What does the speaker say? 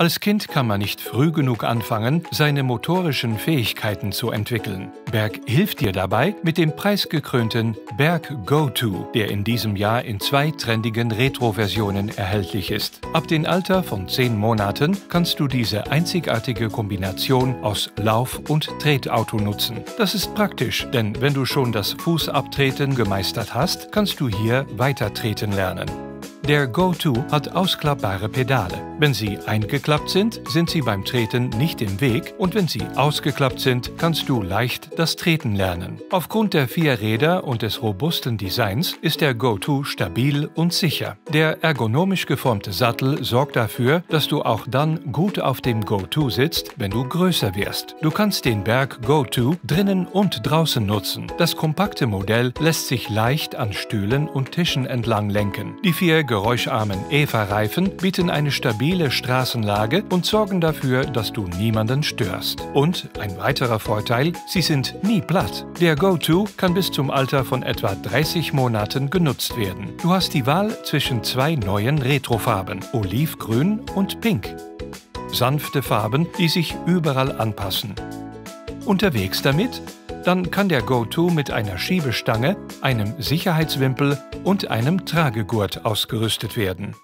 Als Kind kann man nicht früh genug anfangen, seine motorischen Fähigkeiten zu entwickeln. Berg hilft dir dabei mit dem preisgekrönten Berg Go-To, der in diesem Jahr in 2 trendigen Retro-Versionen erhältlich ist. Ab dem Alter von 10 Monaten kannst du diese einzigartige Kombination aus Lauf- und Tretauto nutzen. Das ist praktisch, denn wenn du schon das Fußabtreten gemeistert hast, kannst du hier weitertreten lernen. Der Go-To hat ausklappbare Pedale. Wenn sie eingeklappt sind, sind sie beim Treten nicht im Weg und wenn sie ausgeklappt sind, kannst du leicht das Treten lernen. Aufgrund der 4 Räder und des robusten Designs ist der Go-To stabil und sicher. Der ergonomisch geformte Sattel sorgt dafür, dass du auch dann gut auf dem Go-To sitzt, wenn du größer wirst. Du kannst den Berg Go-To drinnen und draußen nutzen. Das kompakte Modell lässt sich leicht an Stühlen und Tischen entlang lenken. Die 4 geräuscharmen Eva-Reifen bieten eine stabile Straßenlage und sorgen dafür, dass du niemanden störst. Und ein weiterer Vorteil, sie sind nie platt. Der Go-To kann bis zum Alter von etwa 30 Monaten genutzt werden. Du hast die Wahl zwischen 2 neuen Retrofarben, Olivgrün und Pink. Sanfte Farben, die sich überall anpassen. Unterwegs damit? Dann kann der Go-To mit einer Schiebestange, einem Sicherheitswimpel und einem Tragegurt ausgerüstet werden.